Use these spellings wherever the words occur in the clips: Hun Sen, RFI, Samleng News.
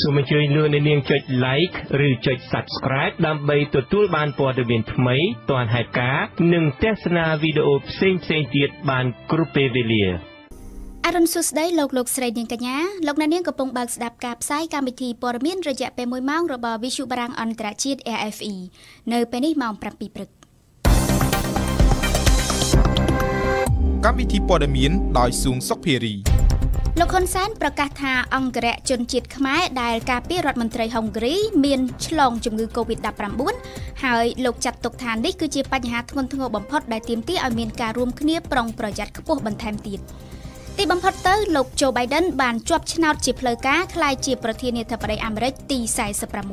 ส่วนมาช่วยเลือกในเรื่องจดไลค์หรือจด subscribe ตามไปตัวตู้บานปอดเบียนทำไมตอนหายกาหนึ่งเทศนาวิดีโอเซ็งเซ็งเตียดบานกรุเปเวเลียอารมณ์สุดได้โลกโลกสลายเนียงกันนะโลกนั้นเนี่ยกระปงบางสดับกับไซการบิธีปอดเบียนระยะเป็นมวยม้างระบอบวิชุบรังอันตรชีต AFE เนยเป็นได้มองปรับปีปรึกการบิธีปอดเบียนลอยสูงซอกเพรีលោកហ៊ុនសែនប្រកាសថាអង្គរជនជាតិខ្មែរដែលការពាររដ្ឋមន្ត្រីហុងគ្រីមានឆ្លងជំងឺ COVID-19 ហើយលោកចាត់ទុកថានេះគឺជាបញ្ហាធ្ងន់ធ្ងរបំផុតដែលទាមទារឲ្យមានការរួមគ្នាប្រុងប្រយ័ត្នខ្ពស់បន្ថែមទៀតទីបំផុតទៅលោកโจ Biden បានជាប់ឆ្នោតជាផ្លូវការក្លាយជាប្រធានាធិបតីអាមេរិកទី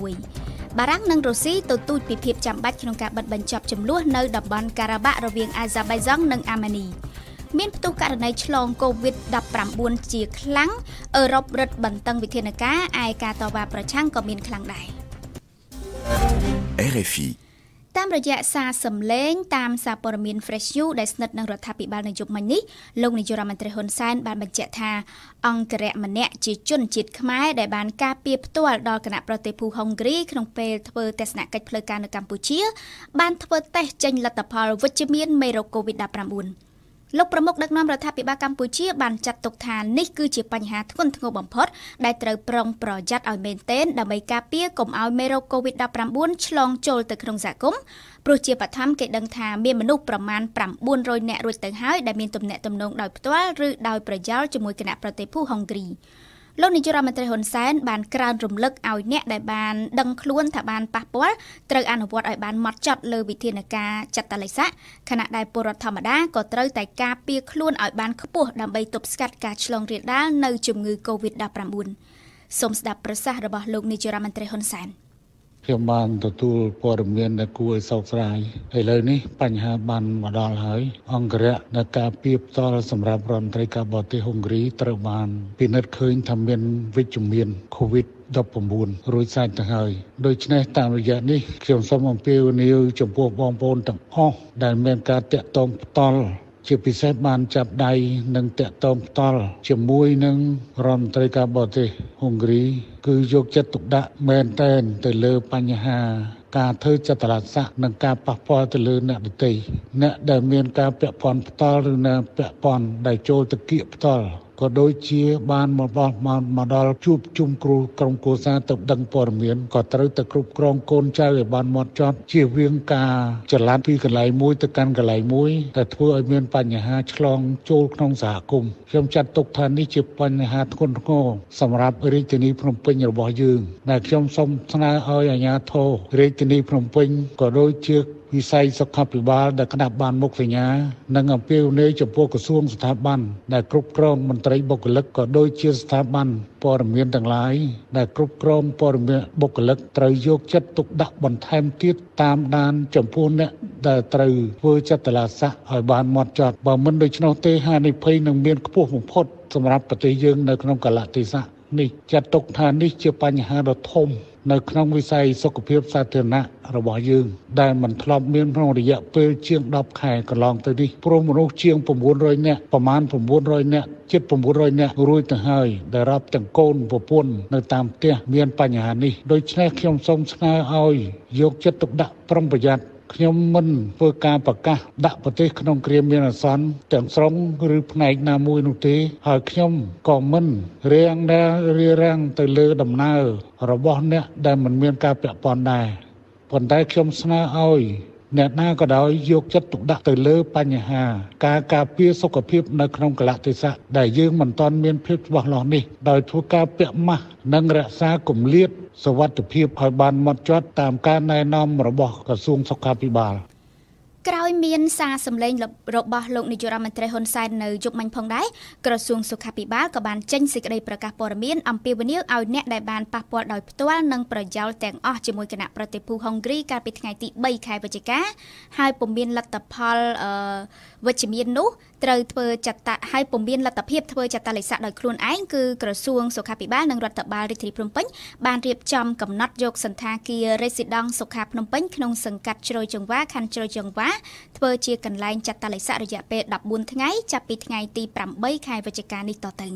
46បារាំងនិងរុស្ស៊ីទទូចពីភាពចាំបាច់ក្នុងការបិទបញ្ចប់ចំនួននៅតំបន់ការ៉ាបាក់រវាងអាហ្សែបៃហ្សង់និងអាម៉ានីមានផ្ទុះករណីឆ្លងកូវីដ -19 ជាខ្លាំងអឺរ៉ុបរឹតបន្តឹងវិធានការឯការតវ៉ាប្រឆាំងក៏មានខ្លាំងដែរ RFI តាមរយៈសារសម្លេងតាមសារព័ត៌មាន Fresh New ដែលស្និទ្ធនឹងរដ្ឋាភិបាលនៅយប់មិញនេះលោកនាយករដ្ឋមន្ត្រីហ៊ុនសែនបានបញ្ជាក់ថាអង្គរម្នាក់ជាជនជាតិខ្មែរដែលបានការពារផ្ទាល់ដល់គណៈប្រទេសភូហុងគ្រីក្នុងពេលធ្វើទស្សនកិច្ចផ្លូវការនៅកម្ពុជាបានធ្វើតេស្តចេញលទ្ធផលវិជ្ជមានមេរោគកូវីដ -19លោកប្រមុខដឹកនាំរដ្ឋាភិបាលកម្ពុជាបានចាត់ទុកថានេះគឺជាបញ្ហាធ្ងន់ធ្ងរបំផុតដែលត្រូវប្រុងប្រយ័ត្នឲ្យមែនទែនដើម្បីការពារកុំឲ្យមេរោគ COVID-19 ឆ្លងចូលទៅក្នុងសហគមន៍ព្រោះជាបឋមគេដឹងថាមានមនុស្សប្រមាណ900នាក់រួចទៅហើយដែលមានទំនាក់ទំនងដោយផ្ទាល់ឬដោយប្រយោលជាមួយគណៈប្រទេសភូហុងគ្រីលោកនាយករដ្ឋមន្ត្រីហ៊ុនសែនបានក្រើនរំលឹកឲ្យអ្នកដែលបានដឹងខ្លួនថាបានប៉ះពាល់ត្រូវអនុវត្តឲ្យបានហ្មត់ចត់លើវិធានការចាត់តាល័យស័កខណៈដែលពលរដ្ឋធម្មតាក៏ត្រូវតែការពារខ្លួនឲ្យបានខ្ពស់ដើម្បីទប់ស្កាត់ការឆ្លងរាលដាលនៅជំងឺ COVID-19 សូមស្ដាប់ប្រសាសន៍របស់លោកនាយករដ្ឋមន្ត្រីហ៊ុនសែនខ្ញុំបានទទួលព័ត៌មានដែលគួរឲ្យសោកស្ដាយឥឡូវនេះបញ្ហាបានមកដល់ហើយអង្គរៈនៃការពីផ្ទាល់សម្រាប់រដ្ឋមន្ត្រីការបរទេសហុងគ្រីត្រូវបានពិនិត្យឃើញថាមានវិជ្ជមាន COVID-19 រួចសាច់ទៅហើយដូច្នេះតាមរយៈនេះខ្ញុំសូមអំពាវនាវចំពោះបងប្អូនទាំងអស់ដែលមានការតាក់ទងផ្ទាល់ជាពិសេសបានចាប់ដៃនិងតាក់ទងផ្ទាល់ជាមួយនឹងរដ្ឋមន្ត្រីការបរទេសហុងគ្រីគឺយកចិត្តទុកដាក់មែនតែនទៅលើបញ្ហាការធ្វើចតរាស័កនិងការប៉ះពាល់ទៅលើអ្នកដទៃអ្នកដែលមានការពាក់ព័ន្ធផ្ទាល់ឬនៅពាក់ព័ន្ធដែលចូលទៅគៀកផ្ទាល់ក៏ដូចជាបានមកដល់ជួបជុំគ្រូក្រុមគូសាទៅដឹងព័ត៌មានក៏ត្រូវតែគ្រប់គ្រងកូនចៅឲ្យបានម៉ត់ចត់ជៀសវាងការចលាតពីកន្លែងមួយទៅកាន់កន្លែងមួយដែលធ្វើឲ្យមានបញ្ហាឆ្លងចូលក្នុងសហគមន៍ខ្ញុំចាត់ទុកថានេះជាបញ្ហាធ្ងន់ធ្ងរសម្រាប់រាជធានីភ្នំពេញរបស់យើងដែលខ្ញុំសូមស្នើឲ្យអាជ្ញាធររាជធានីភ្នំពេញក៏ដូចជាវិស័យសុខាភិបាលដែលក្តាប់បានមុខសញ្ញានិងអំពាវនាវចំពោះក្រសួងស្ថាប័នដែលគ្រប់គ្រងមន្ត្រីបុគ្គលិកក៏ដូចជាស្ថាប័នព័ត៌មានទាំងឡាយដែលគ្រប់គ្រងព័ត៌មានបុគ្គលិកត្រូវយកចិត្តទុកដាក់បន្ថែមទៀតតាមដានចំពោះអ្នកដែលត្រូវធ្វើចតលាស័ក្តិឲ្យបានម៉ត់ចត់បើមិនដូច្នោះទេហានិភ័យនឹងមានខ្ពស់បំផុតសម្រាប់ប្រទេសយើងនៅក្នុងកាលៈទេសៈនេះចាត់ទុកថានេះជាបញ្ហាដ៏ធំនៅក្នុងវិស័យសុខភាពសាធារណៈរបស់យើងដែលមិនធ្លាប់មានក្នុងរយៈពេលជាង10ខែកន្លងទៅនេះព្រមមនុស្សជាង900នាក់ប្រមាណ900នាក់ជិត900នាក់រួចទៅហើយដែលរាប់ទាំងកូនប្រពន្ធនៅតាមផ្ទះមានបញ្ហានេះដូច្នេះខ្ញុំសូមស្នើឲ្យយកចិត្តទុកដាក់ប្រុងប្រយ័ត្នខ្ញុំមិនធ្វើការប្រកាសដាក់ប្រទេសក្នុងគ្រាមានអាសន្នទាំងស្រុងឬផ្នែកណាមួយនោះទេហើយខ្ញុំក៏មិនរារាំងទៅលើដំណើររបស់អ្នកដែលមិនមានការពាក់ព័ន្ធដែរប៉ុន្តែខ្ញុំស្នើឲ្យអ្នកណាក៏ដោយយកចិត្តទុកដាក់ទៅលើបញ្ហាការការពារសុខភាពនៅក្នុងកលៈទេសៈដែលយើងមិនទាន់មានភាពច្បាស់លាស់នេះដោយធ្វើការពាក់ម៉ាស់និងរក្សាគម្លាតសុវត្ថិភាពឲ្យបានម៉ត់ចត់តាមការណែនាំរបស់ក្រសួងសុខាភិបាលក្រោយមានសារសម្លេងរបស់លោកនាយករដ្ឋមន្ត្រីហ៊ុនសែននៅយប់មិញផងដែរក្រសួងសុខាភិបាលក៏បានចេញសេចក្តីប្រកាសព័ត៌មានអំពាវនាវឲ្យអ្នកដែលបានប៉ះពាល់ដោយផ្ទាល់និងប្រយោលទាំងអស់ជាមួយគណៈប្រទេសភូហុងគ្រីកាលពីថ្ងៃទី3ខែវិច្ឆិកាហើយពុំមានលទ្ធផលវិជ្ជមាននោះត្រូវធ្វើចាត់តាឲ្យពុំមានលទ្ធភាពធ្វើចាត់តាលិខិតដោយខ្លួនឯងគឺក្រសួងសុខាភិបាលនិងរដ្ឋបាលរាជធានីភ្នំពេញបានរៀបចំកំណត់យកសន្តាគារ Residence សុខាភ្នំពេញក្នុងសង្កាត់ជ្រោយចង្វាខណ្ឌជ្រោយចង្វាធ្វើជាកន្លែងចាត់តាល័យស័ក្តិរយៈពេល14ថ្ងៃចាប់ពីថ្ងៃទី8ខែវិច្ឆិកានេះតទៅ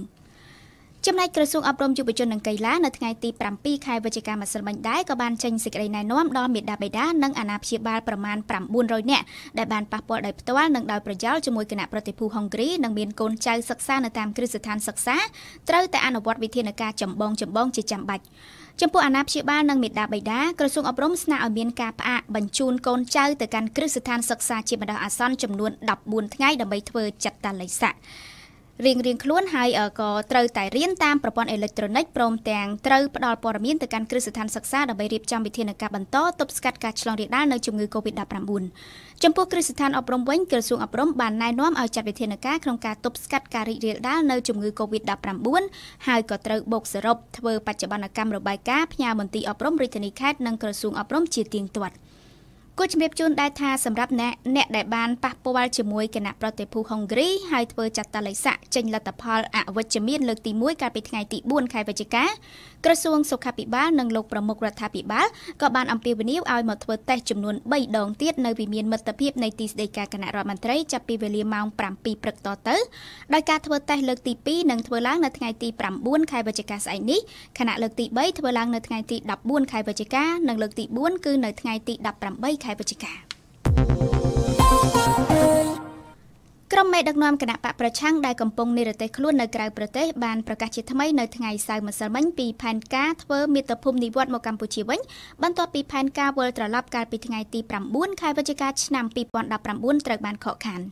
จำนายกระทรวงอัปรมยุบจนหนังไก่ล้าในทั้งไงตีปรำปีใครบริการมาสมัยได้ก็บานเชงสิกรในน้อมดอมเม็ดดาใบด้านนังอนาพิบาลประมาณปรำบุญรอยเนี่ยได้บานปะปอได้ตัวนังดาวประยาวจมวยขณะปฏิภูฮังกรีนังเบียนโกนใจศึกษาในตามคริสตานศึกษาเจ้าแต่อนุวัตวิเทนกาจำบองจะจำบัดจำพวกอนาพิบาลนังเม็ดดาใบด้ากระทรวงอัปรมสนาอเมียนกาปะบรรจุนโกนใจแต่การคริสตานศึกษาเจียมดาวอาซอนจำนวนดับบุญทั้งไงดำใบเทอจัดตาไหลสะเรียงคล้วนไฮก็เติร์แต่เรียนตามประปอนอิเล็กทรอนิกส์โปรแตงเติร์ปดอลปรมินแต่การคริสตันศึกษาดับใบรีบจำวิธีในการบรรโตตบสกัดการฉลองเรียนได้ในจุงเงยโควิดดับรำบุญจำพวกคริสตันอบรมเว้นกระทรวงอบรมบานนายน้อมเอาจัดวิธีในการโครงการตบสกัดการเรียนได้ในจุงเงยโควิดดับรำบุญไฮก็เติร์บกสรบทเวอปัจจุบันกรรมระบายกาพยาบดีอบรมริทนิคาดในกระทรวงอบรมเฉียดเตียงตรวจกูจำเรียบจูนได้ท่าสำหรับแนะได้บานปะปวาจมวยขณะประเทศภูฮังการีไฮเปอร์จัดตาไหลสะเจนลัตพอลอวัชมีนเลือกตีมวยการไปทางไงตีบุญใครไปจิกากระทรวงสุขภิบาลนังลงประมุกรัฐภิบาลก็บานอัมพีวนิวเอาหมดเปอร์แต่จำนวนใบดองเตี้ยในวิมีนมัตเพียบในตีสเดกาขณะรัฐมนตรีจับปีเวลีมองปรำปีปรึกต่อเตอโดยการเปอร์แต่เลือกตีปีนังเปอร์ล้างในทางไงตีปรำบุญใครไปจิกาสายนี้ขณะเลือกตีใบเปอร์ล้างในทางไงตีดับบุญใครไปจิกานังเลือกตีบุญคือในทางไงตีดับปรำใบใครประจิกากรมแม่ดักนอมคณะปะประช่างได้กำปงในระเตคล้วนในกลางประเทศบานประกาศเฉลยในทั้งไงสายมัสมั่นปีพันกาทเวอร์มิตรภูมินิวัตมกัมพูชีวันบรรทอปีพันกาเวอร์ตระลับการปีทั้งไงตีปรำบุญใครประจิกาชนำปีปอนดับปรำบุญตระบานขอขัน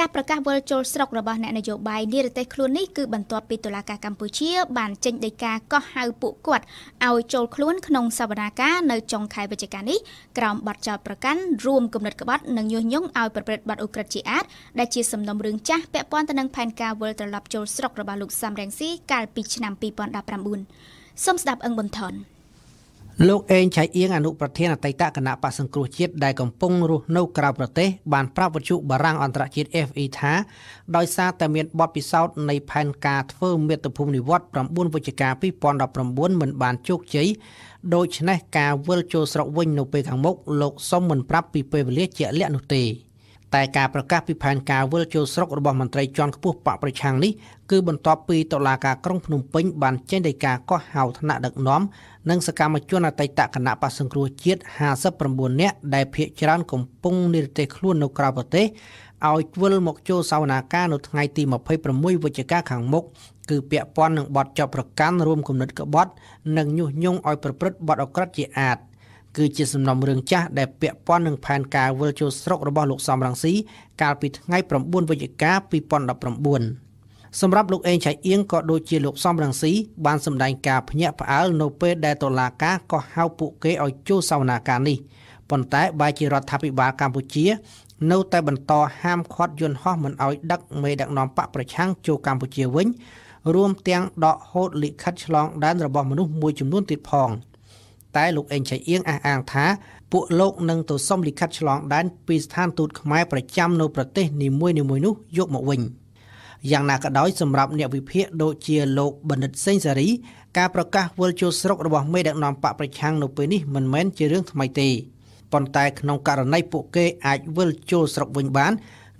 การประกาศเวอร์จอลสกระบะนโยบายนิรเตคล้วนนี้คือบรรทอปีตุลาการกัมพูชีบานเจนเดกาก็หายปุกกวดเอาโจลคล้วนขนมสวรรค์ในจงไขประจิกานี้กล่าวบัตรจอประกันรวมกำหนดกบัตรหนึ่งยงยงเอาประเปิดบัตรอุกฤษจีอาร์ได้ชี้สำนำเรื่องจ้าเปะปอนตะนังแผ่นกาเวอร์ตลับโจลสกระบะลุกซ้ำแรงซี่การปีชนำปีปอนดับรำบุญส้มดับอังบนทอนโลกเองใช้เอียงอนุประเทศในไตตะคณะปะสังกรุจิตได้กำปงรูนกราประเทศบานพระวัชุบรังอันตรจิตเอฟอีท้าโดยซาแต่เมียนบอดพิซาวในแผ่นกาเฟิร์มเมตภูมินิวัตรประบุนวิจการพิปอนดับประบุนเหมือนบานโจกใจโดยชนะกาเวลโจสระวิญโนเปขังมกโลกสมเหมือนปรับปีเปรเลียเจเลียนุตีแต่การประกาศพิพันธ์การเวลโจสระระบอบมันตรายจอนขบวนปะประชังนี้คือบรรทอปีตลาการกรงพนมเปญบานเจนเดกาก็หาวธนาดักน้อมนังสกามาจวนไตตะคณะปัสสังครัวเจียดหาสับประมวลเนี่ยได้เพียจรันกงปงนิรเตคล้วนนกราประเทศเอาเวลมกโจสาวนาการนไงตีมาเผยประมุ่ยวิจการขังมกคือเปียปอนหนึ่งบอดจอประกันรวมกำหนดกบอดหนึ่งยุยงออยประพฤติบอดออกรัฐจีอาดคือจิตสำนองเรื่องจ้าได้เปียปอนหนึ่งแผ่นกาเวลโจสระระบอบลูกสามรังสีการปิดไงประมวลวิจการปีปอนดับประมวลสำหรับลูกเองใช้เอียงก็โดยเจียลูกซ้อมรังสีบานสำแดงกาพเนปอาลโนเปได้ตลากาก็เฮาปุเกอจูสาวนาการนี้ปนแต่บายจีรัฐภิบาลกัมพูชีโนแต่บรรทอห้ามควัดยนห้อมเหมือนเอาดักเมดักนอมปะประช่างจูกัมพูชีวิ่งรวมเตียงดอกโหดลิคัดฉลองด้านระบบมนุษย์มวยจำนวนติดพองแต่ลูกเองใช้เอียงอ่างท้าปุโลกนังตัวซ้อมลิคัดฉลองด้านปีสถานตูดขมายประจำโนประเทศนิมวยนิมวยนุยกมาวิ่งอย่างนักด้อยสำหรับเนวิเพียโดเชียโลกบันทึกเส้นสรีการประกาศเวลโจสระระบอบไม่ดักนอนปะประชังโนเปนี่มันเหม็นเจริญทำไมตีปนแต่ขนมการในปุเกอายเวลโจสระวิญญาณ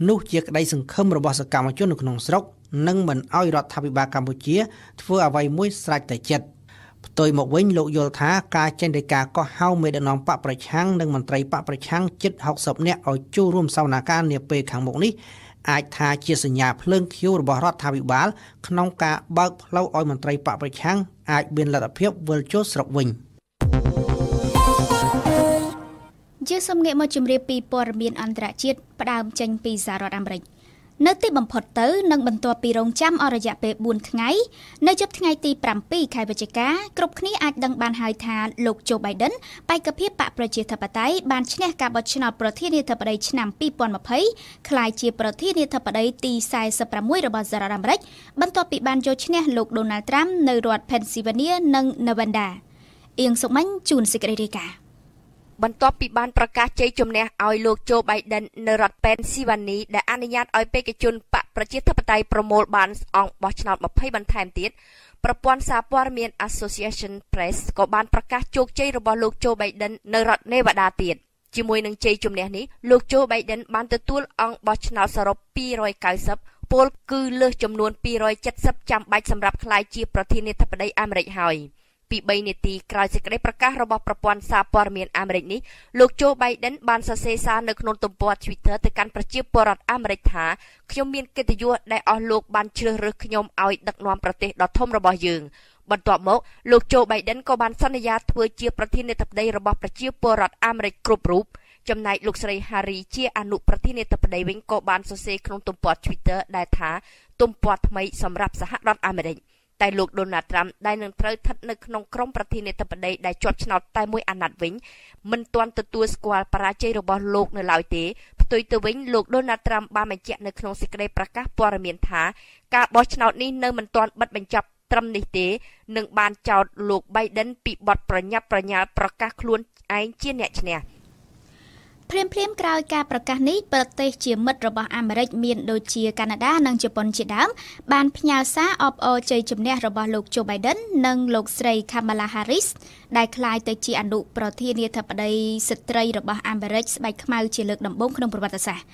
นุเชียได้สังคมระบอบสกามจนขนมสระนั่งเหม็นอ้อยรัฐภิบาลกัมพูชีเพื่อเอาไว้มวยสายแต่เจ็ดตัวหมกเว้นโลกโยธากาเจนเดกาก็เฮาไม่ดักนอนปะประชังนั่งมันไตรปะประชังเจ็ดหกศพเนี่ยเอาจูร่วมสาวนาการเนเปขังหมกนี้อาจทาเจียสัญญาเพลิงคิ้วระบอบรัฐวิบาลขนมกาเบิกเล่าอ้อยมันไตรปะประชังอาจเป็นระดับเพียบเวลโจสระวิงเจียสมเงยมาจุมเรียปีปอร์เมียนอันตรจิตประดามจังปีสหรัฐอเมริกเนื้อติบมพอดเตอร์นังบรรทอปีรองจำอรยะเปบุญทั้งไงเนื้อจับทั้งไงตีปรำปีไขประจิกากรุบนี้อาจดังบานไฮทาลูกโจไบเดนไปกระเพียบปะประเทศทัพไตบานชนะการบดชนะประเทศเนเธอร์แลนด์ชนะปีปอนมาเพยคลายเจียประเทศเนเธอร์แลนด์ตีไซส์ประมุ่ยระบาดจารัมเร็กบรรทอปีบานโจชนะลูกโดนัลด์ทรัมป์ในรัฐเพนซิลเวเนียนังเนวัดดาเอียงสมันจูนสิกเรดิกาบรรทอปีบานประกาศใจจมเนอเอาลูกโจไบเดนในรัฐเพนซิลเวเนียได้อนุญาตเอาไปกระจุนปะประจิตทัพไตประมวลบานองบอชนาดมาให้บรรทายติดประปวนสาปวารเมียน Association Press ก็บานประกาศโจกใจระบอบลูกโจไบเดนในรัฐเนวาดาติดจิมวยหนึ่งใจจุมเนียนี้ลูกโจไบเดนบานตะตุลองบอชนาดสรบปีรอยกายซับ โพลคือเลือกจำนวนปีรอยจัดซับจำใบสำหรับคลายจีประเทศในทัพได้อเมริกาหอยปีใบเนตีกลายจะได้ประกาศระบบประปวนซาปอร์เมียนอเมริกนี้ลูกโจไบเดนบานซาเซซาในขนมตุ่มปวดทวิตเตอร์แต่การประชิดปวดอเมริกาขยมเมียนเกตยัวได้ออกลูกบานเชื่อหรือขยมเอาดักนวมประเทศดอททอมระบบยืงบรรดาหมอลูกโจไบเดนก็บานสัญญาเพื่อเชื่อประเทศในทัพได้ระบบประชิดปวดอเมริกากรุบรูปจำนายลูกสายฮาริเชียอนุประเทศในตับไดวิงโกบานโซเซขนมตุ่มปอดทวิตเตอร์ได้ท้าตุ่มปอดไม่สำหรับสหรัฐอเมริกาแต่ลูกโดนัลด์ทรัมป์ได้หนึ่งเท่าทัดในขนมกรมประเทศในตับไดได้จดชนะแต่มวยอนัดวิงมันตอนตัวสควอปราเจโรบอลลูกในลาวเตะตัวตัววิงลูกโดนัลด์ทรัมป์บานมันเจาะในขนมสิกได้ประกาศปวารเมียนท้ากับบอชนานี้เนอมันตอนบัดมันจับทรัมป์ในเตะหนึ่งบานเจ้าลูกไบเดนปีบอดประหยัดประกาศคล้วนไอเจียนเนี่ยเพลียมกล่าวการประกาศนี้ประเทศเชียงมัดระบอบอเมริกเมียนโดยเชียแคนาดานังญี่ปุ่นเชียดามบานพญาซาออบโอเจยจุ่มเนี่ยระบอบลูกโจไบเดนนังลูกสเตรย์คามาลาฮาริสได้คลายเตจีอนุประเทศเนเธอร์แลนด์สเตรย์ระบอบอเมริกใบขมาวเชียเลือกดำบ่งขนมประวัติศาสตร์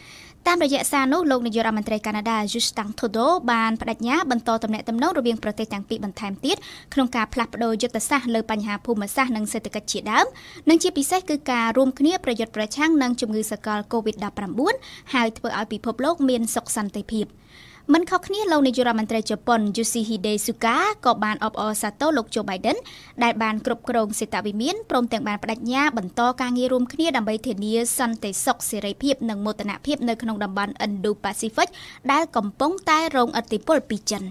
ตามระยะซานุลงในยุโรปมันตรีแคนาดาจูสตังโทโดบานปรัชญาบรรโตตำแหน่งตำแหน่งระเบียงประเทศต่างปีบันทามติดโครงการพลัดโดยยุทธศาสตร์เลือปัญหาภูมิศาสตร์นังเศรษฐกิจเฉียดามนังเชียปีเซคือการรวมคณีประโยชน์ประช่างนังจุมงือสกอลโควิด-19 หายเพื่อเอาปีพบโลกเมียนสกสันติพีบมันเขาขี้เราในยุโรปมันตรีญี่ปุ่นยูซิฮิเดซุกะกอบานอบอซาโตโลกโจไบเดนได้บานกรุบกรงเศรษฐวิมินปรมแต่งบานปรัชญาบรรโตการงีรวมขี้ดำใบเทเนียสันติสกเสรีพีบหนึ่งโมตนาพีบในขนมดำบานอินโดแปซิฟิกได้กำปองใต้โรงอัติโพลปีจัน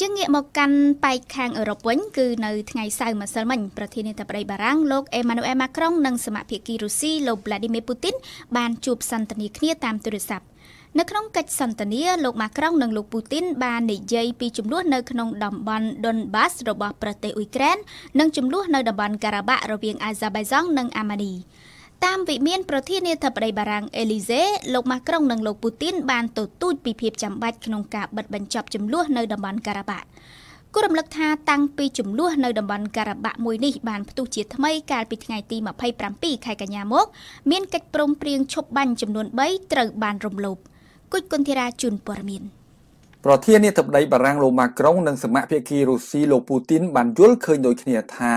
ยังเงียบกันไปแข่งยุโรปวันคือในไงซายมาสมันประเทศในตะวันตกโลกเอมานูเอลมาครองนังสมาชิกรัสเซียโลบลาดิเมียร์ปูตินบานจูบสันตนีเคลียตามตุรสับในขนมกัดสันตนีโลกมาครองนังโลกปูตินบานในเยปีจุ่มล้วนในขนมดำบอลดอนบัสระบอบประเทศอุยแกรนนังจุ่มล้วนในดำบอลการาบะระเบียงอาซาไบจอนนังอาร์เมนีตามวิเมียนประเทศเนเธอร์แลนด์บารังเอลิเซ่ลงมากรองหนึ่งโลกปูตินบานตูดตู้ปีเพียบจำบัดขนมกาบัดบรรจบจำล้วนในดับบานการาบะกุรมลักษาตั้งปีจุ่มล้วนในดับบานการาบะมวยนี่บานประตูเฉียดทำไมการปิดไงตีมาไพ่ปรำปีไข่กัญญามกเมียนกัดปรมเปรียงชบบันจำนวนใบตรึกบานรมลบกุศลธีราจุนปรมินประเทศเนเธอร์แลนด์บารังลงมากรองหนึ่งสมาชิกรัสเซียโลปูตินบานยุลเคยโดยเนียธา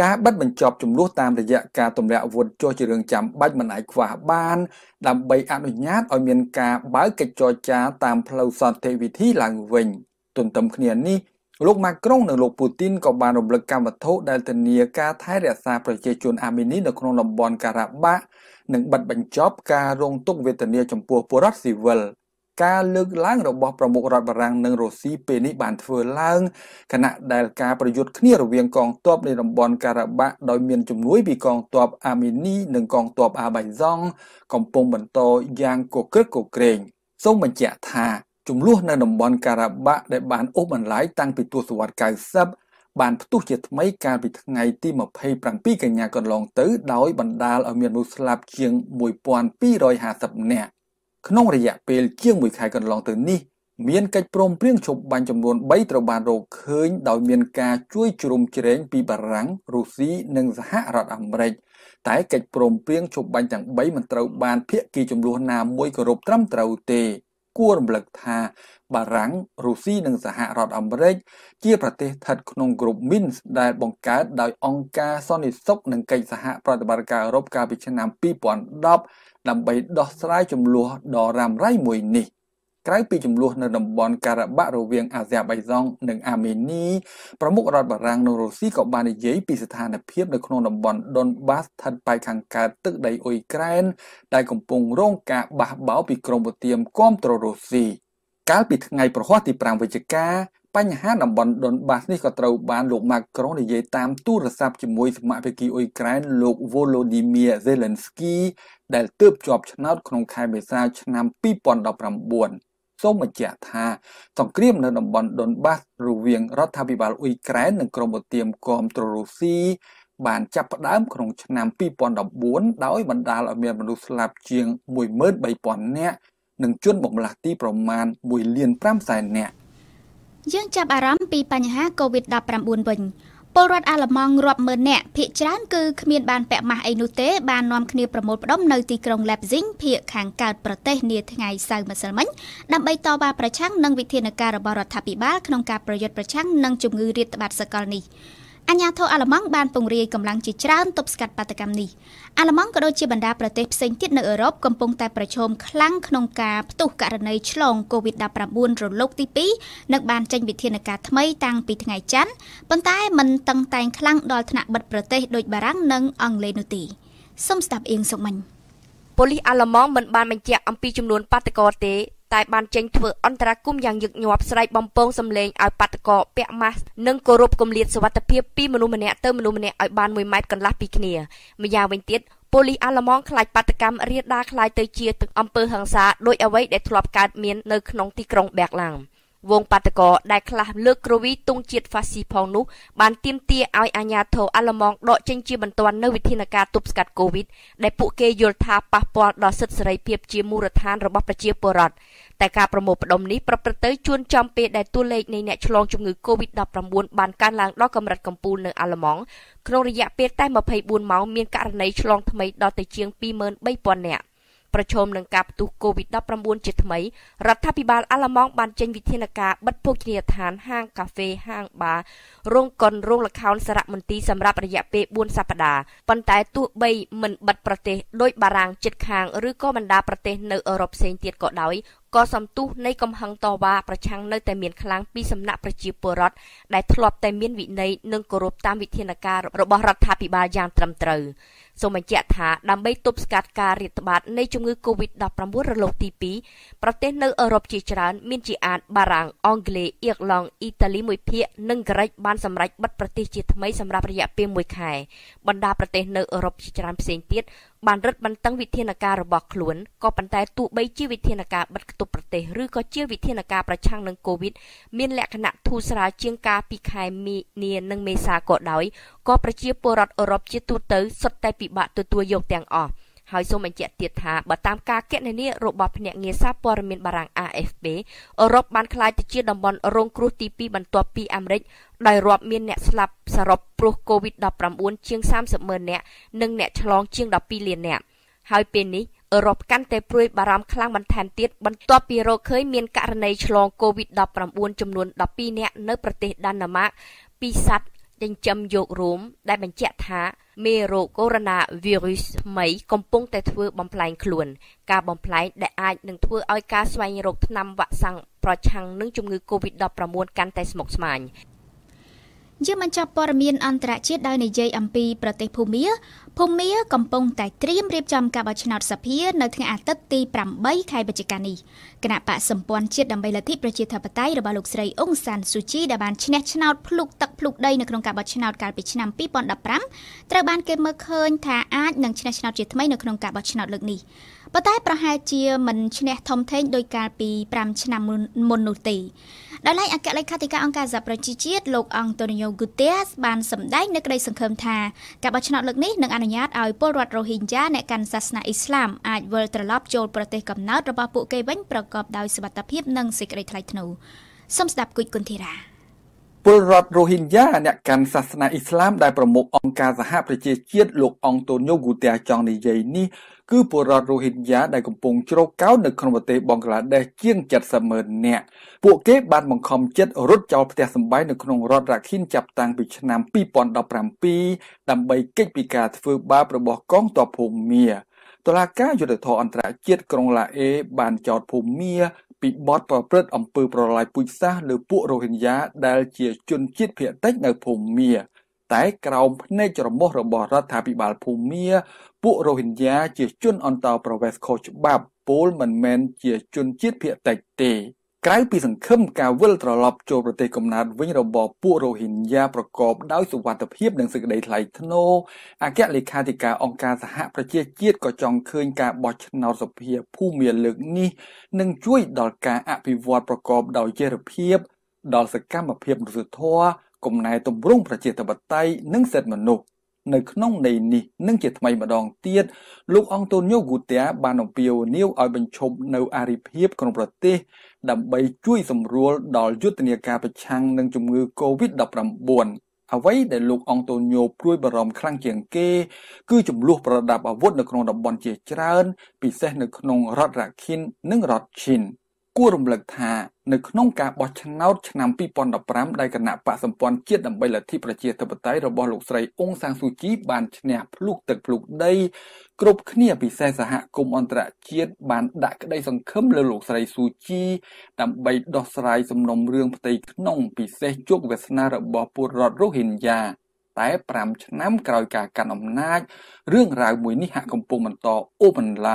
การบัดบรรจบจุ่มล้วนตามระยะการตุ่มแล้ววนโจจิเรืองจำบัดมันไหนกว่าบ้านดำใบอนุญาตอเมียนกาบ้าเกจจอยจ้าตามพลาวสันเทวิธีหลังเวงจนตำเขียนนี้โลกมากรองหนึ่งโลปูตินกับบานรบเลิกการวัตถุได้แต่เนียกาท้ายเรียซาประเจจุนอาร์เมนีในครองลำบอนการาบะหนึ่งบัดบรรจบการลงตุกเวทเนียจมปัวปรัสซิเวลการเลือกล้างระบอบประมุขรัฐบาลนังโรซีเปนิบานเฟอร์ล้างขณะได้การประยุทธ์เคลียร์เวียงกองตอบในลำบอนการาบะโดยเมียนจุ่มลุยปีกองตอบอามินีหนึ่งกองตอบอาบายซองกองปงบันโตยางโกเกโกเกรงส่งบัญแจทาจุ่มลุในลำบอนการาบะได้บานโอบันหลายตั้งปิดตัวสวัสดิ์กายซับบานประตูเจ็ดไม้การปิดไงที่มาให้ปรังปีกันยากันลองตื้อดอยบันดาลเอาเมียนมุสลับเชียงมวยปอนปีรอยหาสับแน่ขนมระยะเปรี้ยวเชี่ยงมวยไข่กันลองตื่นนี่เมียนกัดโปร่งเปรี้ยงชมบันจำนวนใบตระบานโรเคยดาวเมียนกาช่วยจุ่มเจริญปีบารังรูซีหนึ่งสหรัฐอเมริกแต่กัดโปร่งเปรี้ยงชมบันจากใบมันตระบานเพี้ยกีจำนวนนามมวยกระรบตรัมตระเตกัวรบลักธาบารังรูซีหนึ่งสหรัฐอเมริกเจียประเทศถัดขนมกรุบมินส์ได้บังการดาวองกาซอนิซกหนึ่งไก่สหประดับการรบการพิชนามปีปอนดอบนำไปดอสไลจมลัวดอรามไร่มวยนี่ใกล้ปีจมลัวในดำบอนการาบะระเวียงอาเซียไบซองหนึ่งอาร์เมนีประมุขรัฐบารังโนโรซีกับบานเยปีสถานเพียบในขนมดำบอนดอนบัสทันไปขังการตึกไดอุยแกรนได้กำปงร่องกะบะเบาปีกรมเตรียมก้อมโตโรซีการปิดไงประคอติปรางเวจกาปัญหาดำบอนดอนบัสนี่ก็เตาบานหลกมากรองในเยตามตู้รัศมีมวยสมาเปกีอุยแกรนหลกโวโลดิเมียเซเลนสกีได้เติบจอบชนะขนมไข่เบซาชนะปีปอนดอกรำบวนส้มมาเจียธาสองเกลียมในดำบอนดอนบัสรูเวียงรัฐบิบาลอุยแกรนหนึ่งกรมเตรียมกอมตรูซีบานจับประดามขนมชนะปีปอนดอกบวนดาวบรรดาอเมียนมนุษย์ลาบเชียงมวยเมิดใบปอนเนี่ยหนึ่งจุดบ่งหลักที่ประมาณมวยเลียนพร่ำใส่เนี่ยยังจับอารมณ์ปีปัญหาโควิด-19 ปรดอาลมองรวบเมินแน่พิจารณคือขมีนบานแปะมาไอนุเตบานนอมคณีประมดปดมในตีกรงแลบซิงเพียแข่งการประเทศเนียทไงสายมัสมันดำใบตอบาประชังนังวิเทนการบรอดทับปีบ้าขนมการประโยชน์ประชังนังจุงงือริตบัตสกอนีอัญญาโทอาลมองบานปงเรียกำลังจิจารณตบสกัดปฏิกรรมนี้อาลมองก็โดยเชบันดาประเทศเซนติดในยุโรปกำปงแต่ประชมคลั่งขนมการตุกการในฉลองโควิดดับประบุนรลกติปีนักบานจันวิเทนการทำไมตังปีทไงจันปนใต้มันตั้งแต่คลั่งดอยถนัดบัดประเทศโดยบารังนังอังเลนุตีส้มสตับเองส่งมันโพลิอาลมองมันบานมันเจาะอัมพีจำนวนปฏิกรเตตายบานเจงเถื่ออันตรกุมอย่างหยุดหยอบใส่บอมปงสำเร็จเอาปัตกอเปียมานึ่งกรบกลมเลียดสวัสดิ์เพียบปีมนุษย์เนี่ยเติมมนุษย์เนี่ยเอาบานมวยไม้กันลับปีเนียมายาวเวนติสโพลีอาลมองคลายปัตกรรมเรียดดาคลายเตยเชียตึงอำเภอหังสาโดยเอาไว้ได้ทลอบการเมียนในขนมตีกรงแบกหลังวงปัตกอได้คลาเลือกกรวีตุงเจียดฟาซีพองนุบานเตียมเตียเอาอาญาโทอาลมองดอกเจงเชียบรรทอนในวิธีการตุบสกัดโควิดได้ปุเกยลทาปะปอดดอกเสดสไรเพียบเชียมูรธานระบบประเชียปรดแต่การประมวลผลนี้ประเตยชวนจำเป็นได้ตัวเลขในแนวฉลองจุงือโควิดดับประมวลบานการล้างดอกกำรัดกำปูนในอาลมองครองระยะเปรียดใต้มาพายบุญเมาเมียนการในฉลองทำไมดอกเตยเชียงปีเมินใบปอนเนี่ยประชมหนึ่งกับตุกโควิดดับประมวลจิตไหมรัฐพิบาลอาลมองบานเจนวิเทนกาบัดพวกเนียฐานห้างคาเฟ่ห้างบาร์โรงกลโรงละครสระมนตรีสำหรับระยะเปบวนสัปดาห์ปันแต่ตัวใบเหมือนบัดประเทศโดยบารางจิตคางหรือก็บรรดาประเทศในยุโรปเซนเตียเกาะดอยก็สำตุในกำหังตอวาประชังในแต่เมียนคลังปีสำนักประชีปรดได้ทลอบแต่เมียนวิในเนื่องกรบตามวิเทนการระบรัฐาพิบาลยางตรำเตรสมัยเจ้าถาดำใบตุบสกัดการริบบาดในจุงือโควิดดับประมวลระลอกตีปีประเทศในยุโรปจีจารเมียนจีอาดบารังอังกฤษเอียกลองอิตาลีมวยเพียนึ่งกระไรบ้านสำรักบัดประเทศจีทไมสำหรับระยะเปียมวยไข่บรรดาประเทศในยุโรปจีจารเสียงเตี้ยบานรัฐบันตั้งวิเทนการระบอกขลวนก็ปันแต่ตุใบจีวิเทนการบัดตุประเทศหรือก็เจียวิเทนการประชังนังโควิดเมียนและขณะทูสราเชียงกาปีไข่มีเนียนังเมษาเกาะดอยก็ประชีปรดยุโรปจีตุเตอสดแต่ปีบะตัวยกแตงออกหายสมัยเจียติดหาบัตามกาเกตในนี้ระบบเนี่ยเงียซาปอร์เมนบารัง AFP อรบบานคลายติเชียดำบอลโรงครูตีปีบันตัวปีอเมริกได้รอบเมียนเนี่ยสลับสรบปลุกโควิดดับประมวลเชียง30,000เนี่ยหนึ่งเนี่ยฉลองเชียงดับปีเลียนเนี่ยหายเป็นนี้อรบกันแต่ปลุยบารามคลั่งบันแทนติดบันตัวปีเราเคยเมียนการในฉลองโควิดดับประมวลจำนวนดับปีเนี่ยในประเทศดันนามาปีสัตยังจำโยกรุมได้บรรเจาะท้าเมโรโคโรนาไวรัสไหมกำปงแต่ทั่วบอมพลายขลวนการบอมพลายได้อายหนึ่งทั่วอ้อยการสวายโรคนำวะสังประชังนึ่งจุงงือโควิดดับประมวลกันแต่สมกสมานเยื่อมันจะปรมีนอันตรายชีดได้ในใจอัมพีประเทศภูมิกำปงแต่เตรียมเรียบจำการบัชนาสเพียในทางอาตตีปรำใบไข่บัจการีขณะปะสมปวนชีดดำใบละที่ประเทศไทยประเทศระบาดลุกใส่องศาสุชีดาบานชนะชนะพลุกตักพลุกได้ในโครงการบัชนาการปิชนามปีปอนดับพรำตระบานเกมเมอร์เคิร์นท่าอาดหนึ่งชนะชนะจิตไม่ในโครงการบัชนาเลือกนี้ประเทศประหารเจียมันชนะทอมเทนโดยการปีปรำชนะมนุตีได้ไล่อากาศไล่คาติกาองค์การสหประชาชาติโลกอังโตนิโอกูเตสบานสำได้ในกระไดสังคมทากับบัชนาเลือกนี้หนึ่งอนุญาตเอาปลดโรฮิงญาในการศาสนาอิสลามอาจเวลตลอบโจลประเทศกับนัดระบาปุเกวินประกอบโดยสวัสดิภาพนังสิกริไทนูสมศักดิ์กุยกุนธีราปลดโรฮิงญาในการศาสนาอิสลามได้ประมุของค์การสหประชาชาติโลกอังโตนิโอกูเตสจองในเยนี่คือปลดโรฮิงญาได้กำปงโจรเก้าในครองประเทศบังกลาเดชเจียงจัดเสมอเนี่ยพวกเก็บบ้านบังคอมเจ็ดรถเจ้าประเทศสมบัยในครองรัฐรักขินจับตังปิชนามปีปอนดับรำปีดำใบเก็บปีกาฟื้นบาประบอกกองต่อภูมิเมียตลาดก้าอยู่ในทออันตรายเจ็ดกรงละเอบานจอดภูมิเมียปีบอสประพฤติอำเภอประลายปุยซาหรือพวกโรฮิงญาได้เจียจนจิตเพียเต็กในภูมิเมียแต่กล่าวในจรมระบอบรัฐาภิบาลภูมิปุโรหินยาเจียจุนอันตาประเวศโคชบาบโพลมันแมนเจียจุนจิตเพียแตกเตะใกล้ปีสังคมกาเวลตรลับโจประเทศกำนัดวิญระบอบปุโรหินยาประกอบดาวสุวรรณเพียบหนังสือใดไทยทโนอาแกเลขาธิการองค์การสหประเทศเจียดก็จองคืนการบอชนาวสเพียผู้เมียเลือกนี้นั่งช่วยดอลการอภิวัตประกอบดาวเจรเพียบดอลสกัมมาเพียบดุสทัวกลุ่มนายตมรุ่งประเจตบัตไตนึ่งเสร็จมนุษย์ในขนมในนี่นึ่งเจตไม่มาดองเตี้ยลูกอังโตนิโอกูเตะบานองเปียวนิ้วเอาบรรชมในอาริเพียบของประเทศดำใบช่วยสำรวจดอลยุติเนียกาประชังนึ่งจมือโควิดดับรำบวน เอาไว้แต่ลูกองโตโยปลุยบรมคลังเกียงเกคือจุ่มลูกประดับอาวุธในขนมดอกบอลเจี๊ยจานปีเส้นในขนมรอดระคินนึ่งรอดชินกู้รวมหลักฐานในขนมกาบอชนาวชนำปีปอนดอกปรำได้ขณะปะสมปอนเจี๊ยดดำใบละที่ประเจี๊ยตะปไตระบอลูกใส่องซางสุจีบานชนะลูกตึกปลูกได้กรุบเนียปีเส้นสหกรมอันตรเจี๊ยบานได้ก็ได้สังคมเลลูกใส่สุจีดำใบดอกใส่สมนมเรื่องปฏิขนมปีเส้นจุกเวสนาระบอปูรอดโรหินยาแต่ปรำชนะกลายกาการอำนาจเรื่องราวมวยนิหะกมปูมันต่อโอมันไล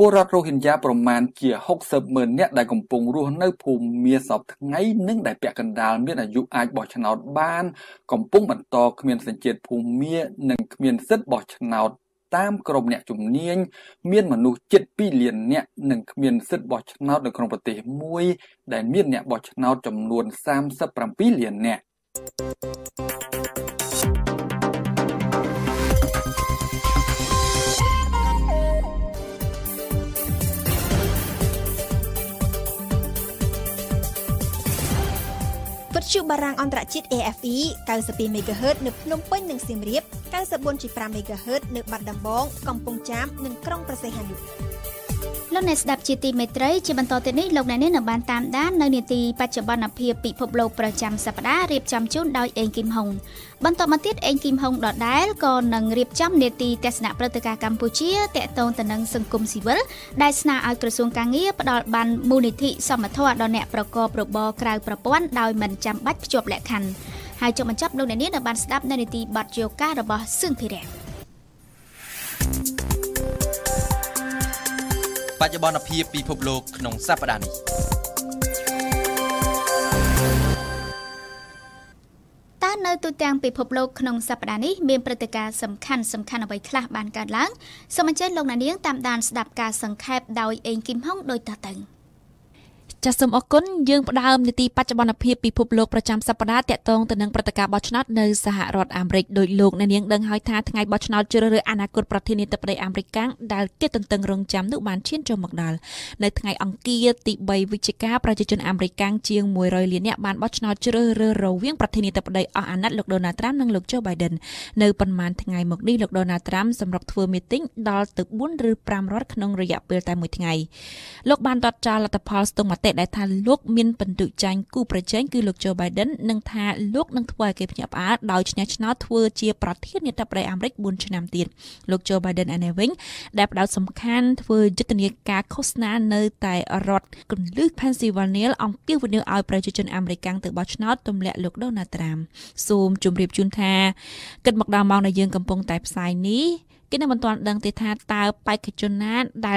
ปรโรหินยาประมาณเกี่ยหกสิบหมื่นเนี่ยได้กำปงรูนในภูมิเมียสอบทั้งไงนึ่งได้เปียกันดาวเมียอายุอาจบ่อชนาวบ้านกำปงบรรทอเมียนสังเกตภูมิเมียหนึ่งเมียนเซตบ่อชนาวตามกรมเนี่ยจุ่มเนียนเมียนมนุษย์เจ็ดปีเลียนเนี่ยหนึ่งเมียนเซตบ่อชนาวในกรมปฏิมวยได้เมียนเนี่ยบ่อชนาวจำนวน38ปีเลียนเนี่ยจุบารางอันตรจิต AFE 92 เมกะเฮิรตซ์ในพนมเป้นหนึ่งสิมเรียบ 94.5 เมกะเฮิรตซ์ในบัดดำบองกำปงจ้ำหนึ่งกล้องประเสริฐอยู่แล้วในสดับจิตติเมตรัยจะบรรทอนติดนี้ลงในเนื้อบันตามด้านในเนื้อตีปัจจุบันอภิปิภพโลกประจำสัปดาห์เรียบจำจุดดอยเองกิมฮงบรรทอนมาติดเองกิมฮงดอดได้ก่อนหนึ่งเรียบจำเนื้อตีแต่สนาประติกากัมพูชีแต่ตอนแต่หนึ่งสังคมสิวลได้สนาเอากระทรวงการเงียบดอดบันมูลนิธิสมัทวะดอแนประกอบระบบกลายประปวนดอยมันจำบัดจบแหลกคันหายจบมันจบลงในเนื้อบันสดับในเนื้อตีบัดโยการะบบซึ่งที่แดงปัจจุบันอภิปีพบโลกขนมซาปดานีต้านในตัวแทนปีพบโลกขนมซาปดานีมีปฏิการสำคัญเอาไว้คลาบานการล้างสมัชเชนลงในเลี้ยงตามด่านสดับการสังเขปดาวเองกิมห้องโดยตาตึงจะสมอกุลยืงประดามในตีปัจจุบันอภิปีพบโลกประจำสัปดาห์แต่ตรงแต่หนึ่งปฏิการบอชนาในสหรัฐอเมริกาโดยโลกในเลี้ยงเดินหอยท้าทั้งไงบอชนาจุรเรืออนาคตประเทศในตะเปรย์อเมริกันได้เจตตึงรองจำนุบานเชียนจอมกดาลในทั้งไงอังกฤษติใบวิจิกาประชาชนอเมริกันเชียงมวยรอยเลียนเนี่ยบานบอชนาจุรเรือเราเวียงประเทศในตะเปรย์อานัทหลกโดนาทรัมป์นั่งหลกเจ้าไบเดนในปันมันทั้งไงหมกดีหลกโดนาทรัมป์สำหรับทัวร์มิทติ้งดอลตึกบุ้นหรือปรามรถขนงระยะเปลือยตายมวยทั้งไงหลกบานตัดจาลัตพอลตรงมาได้ทานลูกมินปันดุจังกู้ประเจนคือลูกโจไบเดนนั่งทานลูกนั่งทวายเก็บหยาบอาดาวชนะชนะทัวร์เชียประเทศในตะเปรย์อเมริกบุญชนามตีนลูกโจไบเดนอันเนวิงได้ประดาวสำคัญทัวร์ยุติเนียการโฆษณาในไต้รถกลุ่มลึกแพนซิวาเนียองเกี่ยววันนี้เอาประชาชนอเมริกันติดบอชนอตตุ่มและลูกโดนาตรามซูมจุ่มเรียบจุนทาเกิดหมักดาวมองในเยืองกำปงไต่สายนี้กินในบรรทอนดังติดทาตาไปขจรนัดได้